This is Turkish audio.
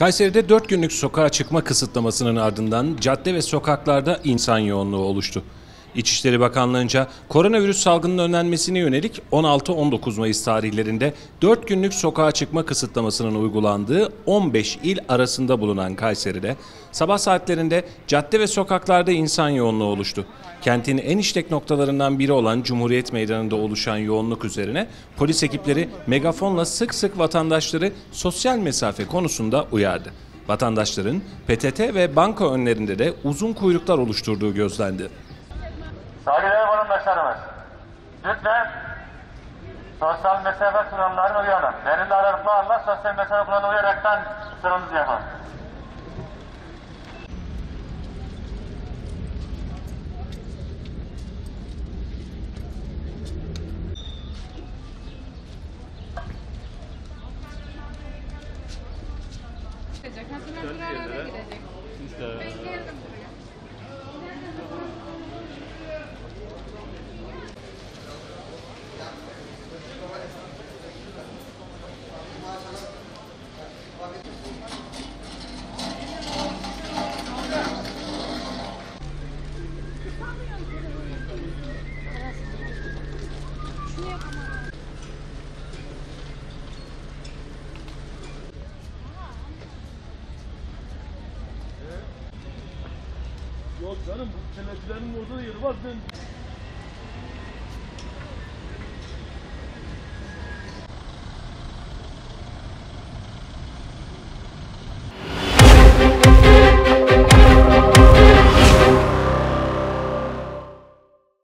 Kayseri'de 4 günlük sokağa çıkma kısıtlamasının ardından cadde ve sokaklarda insan yoğunluğu oluştu. İçişleri Bakanlığı'nca koronavirüs salgının önlenmesine yönelik 16-19 Mayıs tarihlerinde 4 günlük sokağa çıkma kısıtlamasının uygulandığı 15 il arasında bulunan Kayseri'de sabah saatlerinde cadde ve sokaklarda insan yoğunluğu oluştu. Kentin en işlek noktalarından biri olan Cumhuriyet Meydanı'nda oluşan yoğunluk üzerine polis ekipleri megafonla sık sık vatandaşları sosyal mesafe konusunda uyardı. Vatandaşların PTT ve banka önlerinde de uzun kuyruklar oluşturduğu gözlendi. Saygıdeğer vatandaşlarımız, lütfen sosyal mesafe kurallarına uyalım. Belirli aralıklarla sosyal mesafe kurallarına uyaraktan sıramızı yapalım. Yok canım, bu senetçilerin orada yeri var.